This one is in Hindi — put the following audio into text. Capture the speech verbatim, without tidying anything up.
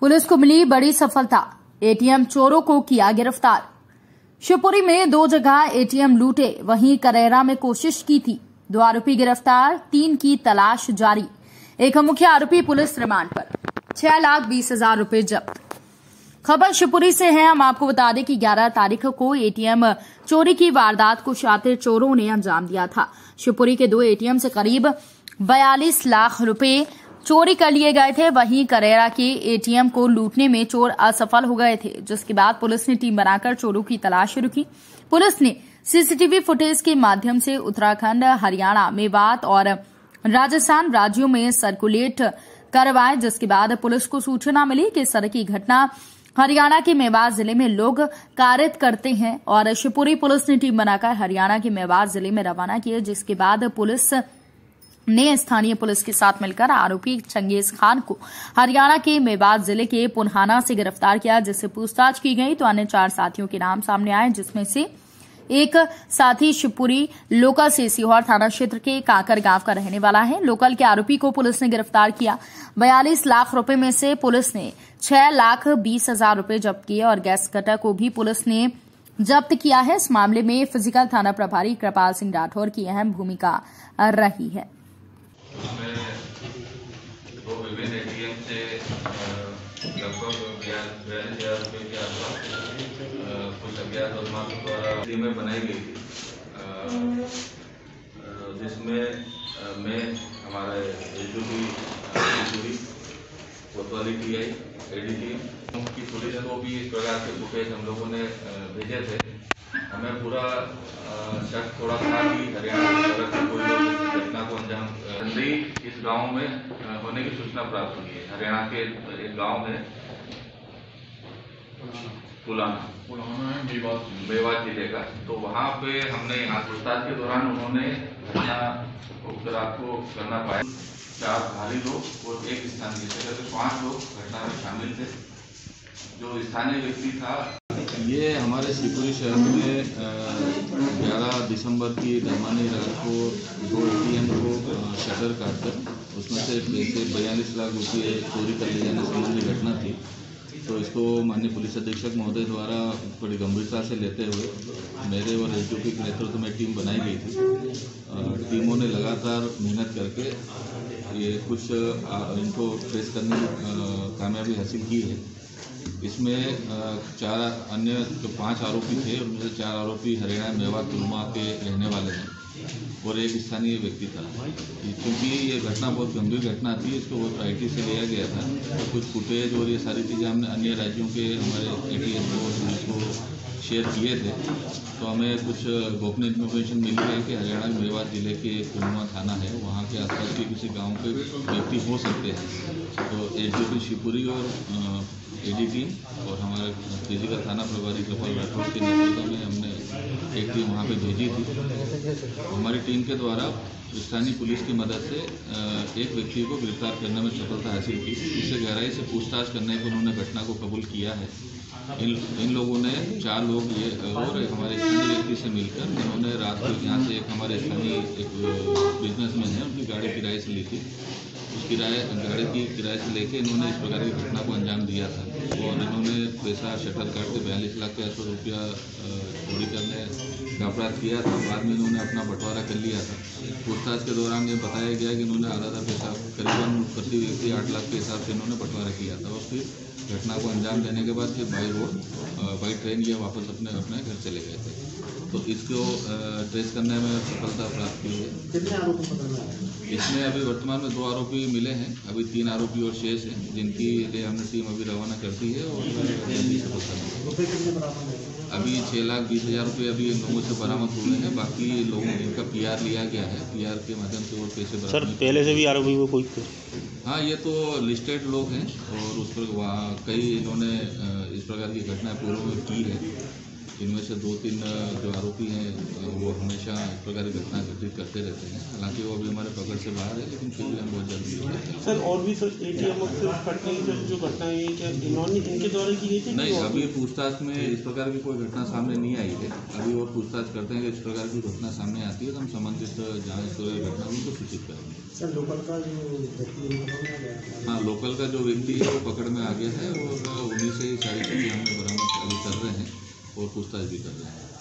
पुलिस को मिली बड़ी सफलता, एटीएम चोरों को किया गिरफ्तार। शिवपुरी में दो जगह एटीएम लूटे, वहीं करेरा में कोशिश की थी। दो आरोपी गिरफ्तार, तीन की तलाश जारी। एक मुख्य आरोपी पुलिस रिमांड पर, छह लाख बीस हजार रूपये जब्त। खबर शिवपुरी से है। हम आपको बता दें कि ग्यारह तारीख को एटीएम चोरी की वारदात को शातिर चोरों ने अंजाम दिया था। शिवपुरी के दो एटीएम से करीब बयालीस लाख रुपए चोरी कर लिए गए थे। वहीं करेरा के एटीएम को लूटने में चोर असफल हो गए थे, जिसके बाद पुलिस ने टीम बनाकर चोरों की तलाश शुरू की। पुलिस ने सीसीटीवी फुटेज के माध्यम से उत्तराखंड, हरियाणा, मेवात और राजस्थान राज्यों में सर्कुलेट करवाए, जिसके बाद पुलिस को सूचना मिली कि इस तरह की घटना हरियाणा के मेवात जिले में लोग कारित करते हैं। और शिवपुरी पुलिस ने टीम बनाकर हरियाणा के मेवात जिले में रवाना किए, जिसके बाद पुलिस ने स्थानीय पुलिस के साथ मिलकर आरोपी चंगेज खान को हरियाणा के मेवात जिले के पुन्हाना से गिरफ्तार किया, जिससे पूछताछ की गई तो अन्य चार साथियों के नाम सामने आए, जिसमें से एक साथी शिवपुरी लोकल से सीहोर थाना क्षेत्र के काकर गांव का रहने वाला है। लोकल के आरोपी को पुलिस ने गिरफ्तार किया। बयालीस लाख रुपए में से पुलिस ने छह लाख बीस हजार रुपए जब्त किए और गैस कटर को भी पुलिस ने जब्त किया है। इस मामले में फिजिकल थाना प्रभारी कृपाल सिंह राठौर की अहम भूमिका रही है। टीमें बनाई गई थी, जिसमें मैं हमारे एचजी पूरी कोतवाली टी आई एडीटी की पुलिस को भी इस प्रकार के फुटेज हम लोगों ने भेजे थे। हमें पूरा शक थोड़ा था कि हरियाणा की तरफ से कोई लोग इस घटना को अंजाम दी। इस गांव में होने की सूचना प्राप्त हुई है। हरियाणा के एक गांव है पुलाना, पुलाना है मेवात मेवात जिले का। तो वहाँ पे हमने यहाँ पूछताछ के दौरान उन्होंने घटना उपरात को करना पाया। चार भारी लोग और एक स्थानीय से तो पांच लोग घटना में शामिल थे। जो स्थानीय व्यक्ति था, ये हमारे शिवपुरी शहर में ग्यारह दिसंबर की दरमियानी रात को दो एटीएम को शटर काटकर उसमें से बयालीस लाख रुपये चोरी कर ले जाने संबंधी घटना थी। तो इसको माननीय पुलिस अधीक्षक महोदय द्वारा बड़ी गंभीरता से लेते हुए मेरे और एसडीपी के नेतृत्व में टीम बनाई गई थी। टीमों ने लगातार मेहनत करके ये कुछ इनको ट्रेस करने की कामयाबी हासिल की है। इसमें चार अन्य जो पांच आरोपी थे, उनमें से चार आरोपी हरियाणा मेवात तुलमा के रहने वाले हैं और एक स्थानीय व्यक्ति था। क्योंकि ये घटना बहुत गंभीर घटना थी, इसको बहुत आई टी से लिया गया था। तो कुछ फुटेज और ये सारी चीज़ें हमने अन्य राज्यों के हमारे एटीएस को पुलिस को शेयर किए थे। तो हमें कुछ गोपनीय इन्फॉर्मेशन मिली है कि हरियाणा मेवात जिले के तुलमा थाना है, वहाँ के आसपास के किसी गाँव के व्यक्ति हो सकते हैं। तो एसडीपी शिवपुरी और एडीटी और हमारा फिजिकल थाना प्रभारी कपल राठौड़ के नेतृत्व में हमने एक टीम वहाँ पे भेजी थी। हमारी टीम के द्वारा स्थानीय पुलिस की मदद से एक व्यक्ति को गिरफ्तार करने में सफलता हासिल की। इससे गहराई से पूछताछ करने पर उन्होंने घटना को कबूल किया है। इन इन लोगों ने चार लोग ये और एक हमारे स्थानीय व्यक्ति से मिलकर उन्होंने रात को यहाँ से एक हमारे स्थानीय एक बिजनेसमैन है, उनकी गाड़ी किराए से ली थी। उस किराए गाड़ी की किराए से लेके इन्होंने इस प्रकार की घटना को अंजाम दिया था। और इन्होंने पैसा शटर काट के बयालीस लाख के आसपास रुपया चोरी करने का अपराध किया था। बाद में इन्होंने अपना बंटवारा कर लिया था। पूछताछ के दौरान ये बताया गया कि इन्होंने आधा आधा पैसा करीबन प्रति व्यक्ति आठ लाख के हिसाब से इन्होंने बंटवारा किया था। और फिर घटना को अंजाम देने के बाद फिर बाई रोड बाई ट्रेन ये वापस अपने अपने घर चले गए थे। तो इसको ट्रेस करने में सफलता प्राप्त की है। कितने आरोपी पकड़े हैं? इसमें अभी वर्तमान में दो आरोपी मिले हैं, अभी तीन आरोपी और शेष हैं, जिनकी लिए हमने टीम अभी रवाना करती है। और अभी छः लाख बीस हज़ार रुपये अभी इन लोगों से बरामद हुए हैं। बाकी लोगों इनका पीआर लिया गया है, पीआर के माध्यम से और पैसे बरामद। सर, पहले से भी आरोपी को कोई? हाँ, ये तो लिस्टेड लोग हैं और उस पर कई इन्होंने इस प्रकार की घटनाएँ पूर्व में की है। इनमें से दो तीन जो आरोपी हैं वो हमेशा इस प्रकार की घटना घटित करते रहते हैं। हालांकि वो अभी हमारे पकड़ से बाहर है, लेकिन फिर भी हम बहुत जल्दी सर और भी सर एटीएम और जो घटना है क्या इन्होंने इनके द्वारा की गई थी? नहीं, अभी पूछताछ में इस प्रकार की कोई घटना सामने नहीं आई है। अभी और पूछताछ करते हैं कि इस प्रकार की घटना सामने आती है तो हम संबंधित जाँच घटना उनको सूचित करेंगे। सर लोकल का जो व्यक्ति हाँ लोकल का जो व्यक्ति है वो पकड़ में आ गया है और उन्हीं से ही सारी चीज़ें हमने बरामद कर रहे हैं और पूछताछ भी कर रहे हैं।